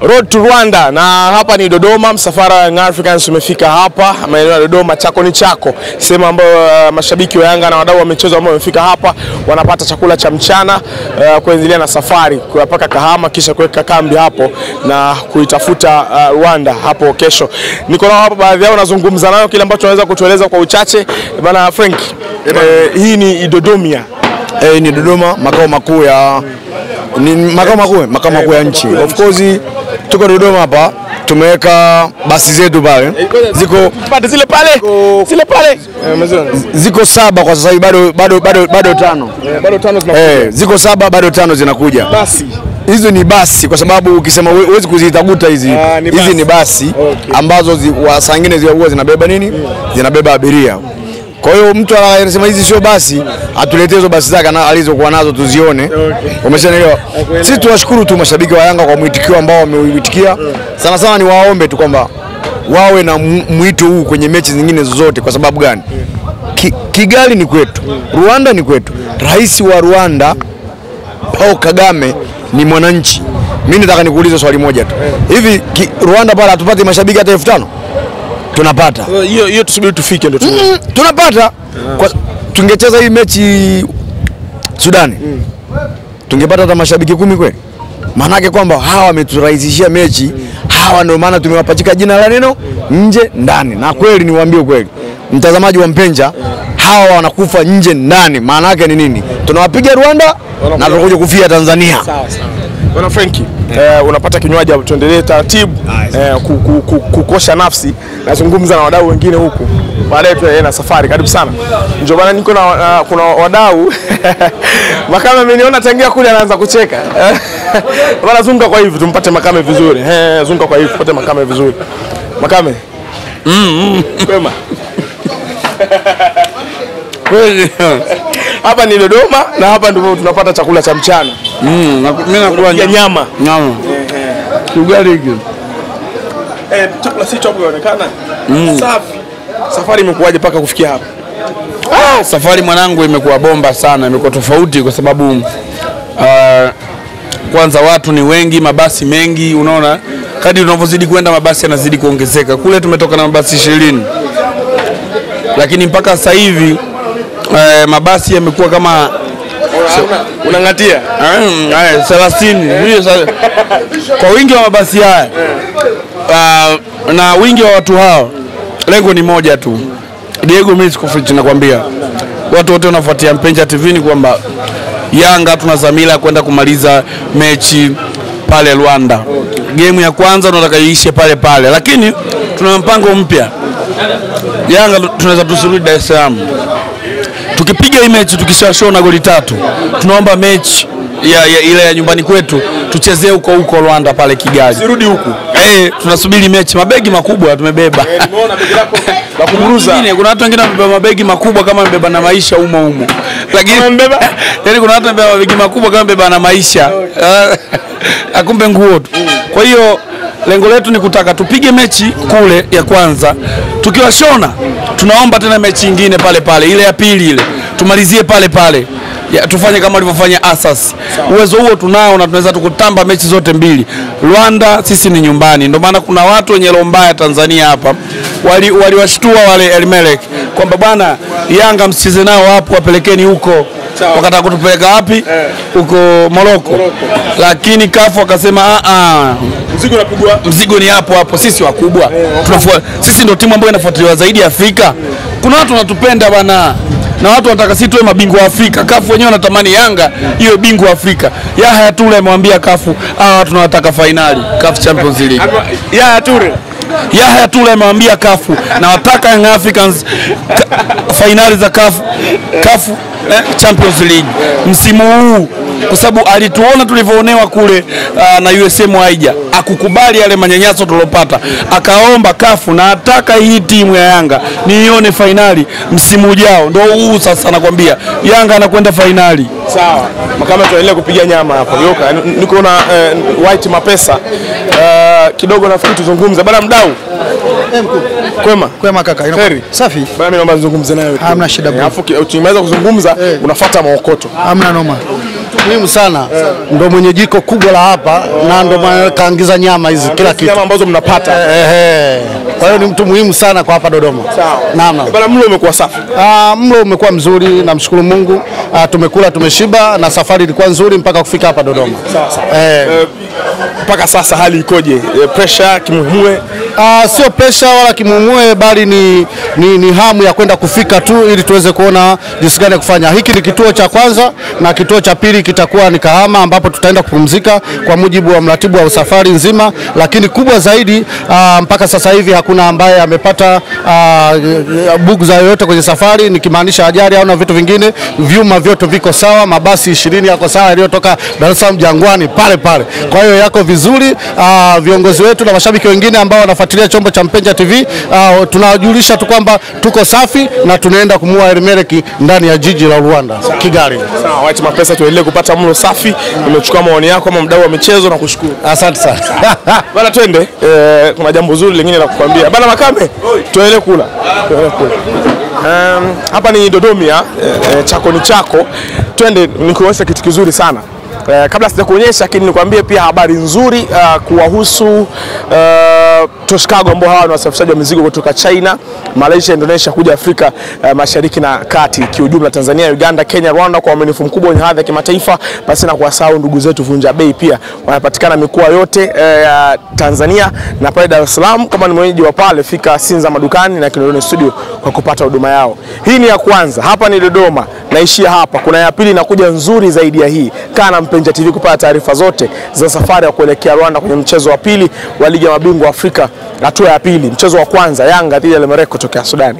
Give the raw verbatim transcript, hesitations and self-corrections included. Road to Rwanda, na hapa ni Dodoma. Msafara wa Young Africans umefika hapa maeneo ya Dodoma. Chako ni chako, sema ambayo mashabiki wa Yanga na wadau wa michezo ambao wamefika hapa wanapata chakula cha mchana, uh, kuendelea na safari kuapaka Kahama, kisha kuweka kambi hapo na kuitafuta uh, Rwanda hapo kesho. Niko na hapa baadhi yao, nazungumza nayo kile ambacho naweza kutueleza kwa uchache. Bana Frank, eh, hii ni Dodomia. Eh, ni Dodoma, makao makuu ya ni makao makuu makao makuu ya nchi. Of course tuko Dodoma hapa, tumeweka basi zetu pale. Ziko pande zile pale. Zile pale. Ziko saba kwa sasa, bado bado bado bado tano. Bado tano zinakuja. Eh, ziko saba bado tano zinakuja. Basi hizo ni basi, kwa sababu ukisema huwezi kuzitaguta hizi. Hizi ni basi ambazo saa nyingine zinakuwa zinabeba nini? Zinabeba abiria. Kwa hiyo mtu anasema hizi sio basi, atuletee hizo basi zake na alizokuwa nazo tuzione. Okay. Umeshaelewa? Sisi tunashukuru tu mashabiki wa Yanga kwa mwitikio ambao wameitikia. Sana sana ni waombe tu kwamba wawe na mwito huu kwenye mechi zingine zote. Kwa sababu gani? Ki, Kigali ni kwetu, Rwanda ni kwetu. Rais wa Rwanda Paul Kagame ni mwananchi. Mimi nataka nikuulize swali moja tu. Hivi ki, Rwanda pala tupate mashabiki hata elfu tano? Tunapata. Hiyo hiyo tusubiri tufike ndio tuna. Mm, tunapata. Kwa tungecheza hii mechi Sudan. Mm. Tungepata hata mashabiki kumi kweli. Maana yake kwamba hawa wameturahisishia mechi. Mm. Hawa ndio maana tumewapachika jina la neno nje ndani. Na kweli niwaambie kweli. Mtazamaji wa Mpenja, hawa wanakufa nje ndani. Maana yake ni nini? Tunawapiga Rwanda na tunakuja kufia Tanzania. Sawa sawa. Bwana Frankie, yeah. Eh, unapata kinywaji hapo, tuendelee taratibu, eh, kukosha nafsi. Nazungumza na wadau wengine huku. Baadaye pia na safari. Karibu sana. Njoo bana, niko na uh, kuna wadau. Makame ameniona tangia kule anaanza kucheka. Bana zunguka kwa hivi tumpate Makame vizuri. Eh, zunguka kwa hivi tupate Makame vizuri. Makame. Mm. -hmm. Kwema. Kweli. Hapa ni Dodoma na hapa ndipo tunapata chakula cha mchana. Mm, mimi nakula nyama. Nyama. Ugali hiyo. Eh, chakula si chopo inaonekana. Safi. Safari imekuaje paka kufikia hapa? Ah, safari mwanangu imekuwa bomba sana, imekuwa tofauti kwa sababu uh, kwanza watu ni wengi, mabasi mengi, unaona? Kadri tunavyozidi kwenda mabasi yanazidi kuongezeka. Kule tumetoka na mabasi ishirini. Lakini mpaka sasa hivi Eh, mabasi yamekuwa kama so, unangatia eh Celastini eh. Kwa wingi wa mabasi haya eh, uh, na wingi wa watu hao, lengo ni moja tu. Diego, mimi sikufichi, nakwambia watu wote wanafuatia Mpenja T V ni kwamba Yanga tunazamila kwenda kumaliza mechi pale Luanda. Game ya kwanza tunataka iishe pale pale, lakini tuna mpango mpya. Yanga tunaweza tusirudi Dar es Salaam. Tukipiga hii mechi tukishashona na goli tatu, tunaomba mechi ya, ya ile ya nyumbani kwetu tuchezee huko huko Rwanda pale Kigali. Sirudi huko. Eh, tunasubiri mechi. Mabegi makubwa tumebeba. Eh, nimeona begi lako la kuburuza. Nyingine kuna watu wengine wamebeba mabegi makubwa kama mbeba na maisha umo umo. Lakini mbeba, yani kuna watu wamebeba mabegi makubwa kama mbeba na maisha. Akumbe nguo tu. Kwa hiyo lengo letu ni kutaka tupige mechi kule ya kwanza, tukiwashona tunaomba tena mechi nyingine pale pale, ile ya pili ile tumalizie pale pale, ya, tufanye kama alivyofanya Asas. Uwezo huo tunao na tunaweza tukutamba mechi zote mbili. Rwanda sisi ni nyumbani, ndio maana kuna watu wenye roho mbaya Tanzania hapa waliwashtua wali wale Al-Merrikh kwamba bwana Yanga msicheze nao hapo, wapelekeni huko. Wakataka kutupeleka wapi? Huko Morocco. Lakini C A F wakasema a a mzigo unapigwa, mzigo ni hapo hapo, sisi wakubwa. Tunafuata, sisi ndio timu ambayo inafuatiliwa zaidi Afrika. Kuna watu wanatupenda bwana, na watu wanataka sisi tuwe mabingwa Afrika. C A F wenyewe wanatamani Yanga iwe bingwa Afrika. Yahya Ture amemwambia C A F, "Ah, tunataka finali, C A F Champions League." Yahya Ture. Yahya Ture amemwambia C A F, "Na wataka Young Africans finali za C A F, C A F Champions League msimu huu." Kwa sababu alituona tulivyoonewa kule uh, na U S M haija. Akukubali yale manyanyaso tulopata. Akaomba C A F, na ataka hii timu ya Yanga niione finali msimu ujao. Ndio huu sasa nakwambia. Yanga anakwenda finali. Sawa. Makama tuendelee kupiga nyama hapo. Yoka niko na uh, white mapesa. Uh, kidogo nafikiri tuzungumze. Bana mdau. Kwema. Kwema kaka. Inakuwa safi. Bana mimi naomba nizungumze nayo. Hamna shida bwana. Alafu ukimaliza kuzungumza unafuata maokoto. Hamna noma. kitu muhimu sana, eh. Ndo mwenye jiko kubwa la hapa, oh. Na ndo mwenye kaangiza nyama hizi, ah, kila kitu. Nyama ambazo mnapata. Eh, eh. Kwa hiyo ni mtu muhimu sana kwa hapa Dodoma. Naam. Bwana, mlo umekuwa safi. Ah, mlo umekuwa mzuri, namshukuru Mungu. Ah, tumekula, tumeshiba, na safari ilikuwa nzuri mpaka kufika hapa Dodoma. Sawa. Eh. Uh, mpaka sasa hali ikoje? Uh, pressure kimuhue? Ah, uh, sio pressure wala kimuhue, bali ni, ni ni hamu ya kwenda kufika tu ili tuweze kuona jinsi gani kufanya. Hiki ni kituo cha kwanza na kituo cha pili kitakuwa ni Kahama, ambapo tutaenda kupumzika kwa mujibu wa mratibu wa usafari nzima. Lakini kubwa zaidi, uh, mpaka sasa hivi hakuna ambaye amepata uh, bugza yoyote kwenye safari, nikimaanisha ajali au na vitu vingine. Vyuma vyote viko sawa, mabasi ishirini yako sawa yaliyotoka Dar es Salaam Jangwani pale pale. Kwa hiyo yako vizuri. Uh, viongozi wetu na mashabiki wengine ambao wanafuatilia chombo cha Mpenja T V, uh, tunawajulisha tu kwamba tuko safi na tunaenda kumua Al-Merrikh ndani ya jiji la Rwanda, Kigali. Sawa, wacha mapesa tuendelee kupata mlo safi. Nimechukua maoni yako kama mdau wa michezo na kushukuru. Asante sana. Bana, twende. Eh, kuna jambo zuri lingine la kukwambia. Bana Makame, tuendelee kula. Tuendelee kula. Um, hapa ni Dodoma, eh, chako ni chako. Twende nikuonyeshe kitu kizuri sana. Eh, kabla sijakuonyesha, lakini nikwambie pia habari nzuri uh, kuwahusu uh, Toskagoombo. Hawa ni wasafirishaji wa mizigo kutoka China, Malaysia, Indonesia kuja Afrika uh, Mashariki na Kati kiujumla, Tanzania, Uganda, Kenya, Rwanda, kwa uaminifu mkubwa wenye hadhi ya kimataifa. Basi na kuwasahau ndugu zetu vunja bei, pia wanapatikana mikoa yote ya uh, Tanzania na pale Dar es Salaam. Kama ni mwenyeji wa pale, fika Sinza madukani na Kinondoni Studio kwa kupata huduma yao. Hii ni ya kwanza, hapa ni Dodoma, naishia hapa. Kuna ya pili inakuja nzuri zaidi ya hii. Kana Mpenja T V kupata taarifa zote za safari ya kuelekea Rwanda kwenye mchezo wa pili wa Ligi ya Mabingwa Afrika hatua ya pili. Mchezo wa kwanza Yanga dhidi ya Al-Merrikh kutoka Sudan.